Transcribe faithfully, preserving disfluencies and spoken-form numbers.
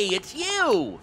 It's you!